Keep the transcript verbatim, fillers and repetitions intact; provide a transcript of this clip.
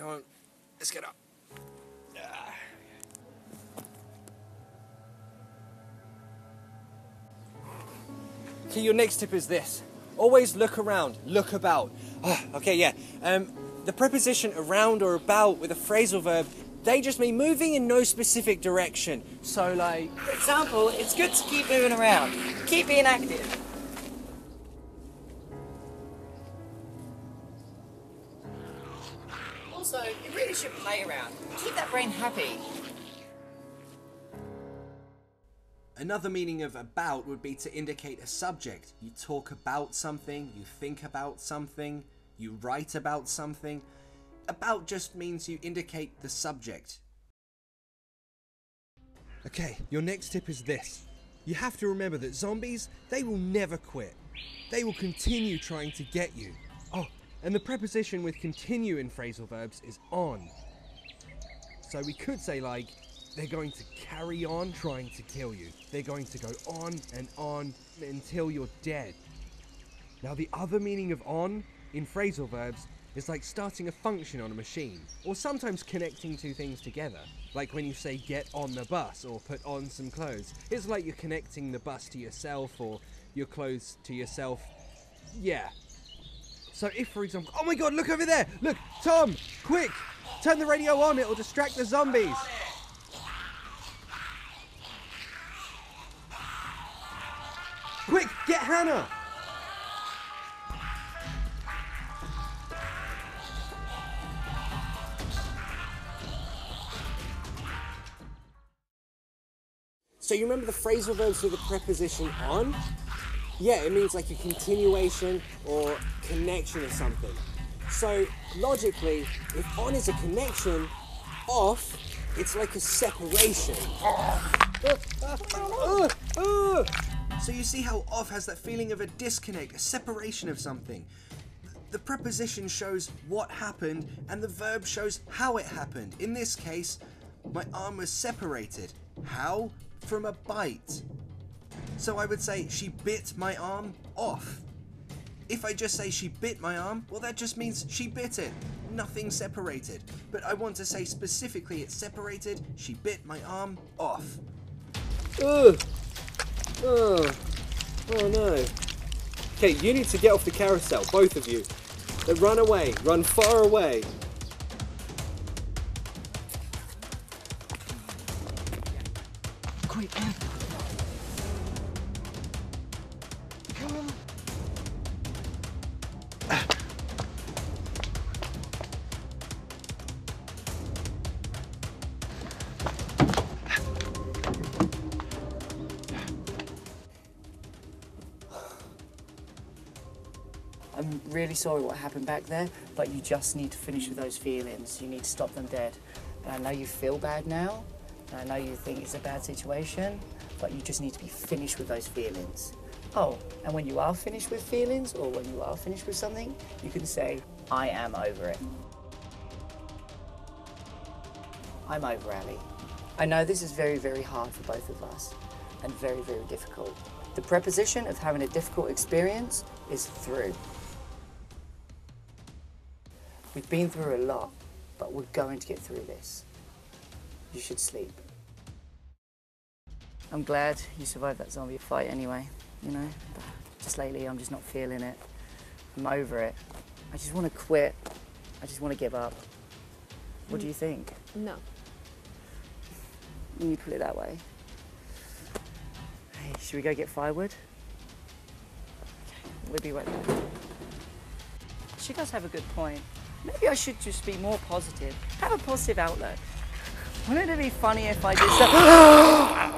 Come on, let's get up. Ah. Okay, your next tip is this. Always look around, look about. Oh, okay, yeah. Um, the preposition around or about with a phrasal verb, they just mean moving in no specific direction. So like, for example, it's good to keep moving around. Keep being active. Also, you really should play around. Keep that brain happy. Another meaning of about would be to indicate a subject. You talk about something, you think about something, you write about something. About just means you indicate the subject. Okay, your next tip is this. You have to remember that zombies, they will never quit. They will continue trying to get you. Oh, and the preposition with continue in phrasal verbs is on. So we could say like, they're going to carry on trying to kill you. They're going to go on and on until you're dead. Now the other meaning of on in phrasal verbs is like starting a function on a machine, or sometimes connecting two things together. Like when you say get on the bus or put on some clothes, it's like you're connecting the bus to yourself or your clothes to yourself. Yeah. So if, for example, oh my God, look over there. Look, Tom, quick, turn the radio on. It'll distract the zombies. Quick, get Hannah! So you remember the phrasal verbs with the preposition on? Yeah, it means like a continuation or connection of something. So logically, if on is a connection, off, it's like a separation. So you see how off has that feeling of a disconnect, a separation of something. The preposition shows what happened and the verb shows how it happened. In this case, my arm was separated. How? From a bite. So I would say she bit my arm off. If I just say she bit my arm, well that just means she bit it. Nothing separated. But I want to say specifically it's separated, she bit my arm off. Ugh. Oh, oh no. Okay, you need to get off the carousel, both of you. Then run away, run far away. Quick. Come on. Ah. I'm really sorry what happened back there, but you just need to finish with those feelings. You need to stop them dead. And I know you feel bad now, and I know you think it's a bad situation, but you just need to be finished with those feelings. Oh, and when you are finished with feelings, or when you are finished with something, you can say, I am over it. I'm over Ali. I know this is very, very hard for both of us, and very, very difficult. The preposition of having a difficult experience is through. We've been through a lot, but we're going to get through this. You should sleep. I'm glad you survived that zombie fight anyway, you know? But just lately, I'm just not feeling it. I'm over it. I just want to quit. I just want to give up. What do you think? No. You put it that way. Hey, should we go get firewood? Okay, we'll be right there. She does have a good point. Maybe I should just be more positive. Have a positive outlook. Wouldn't it be funny if I did something?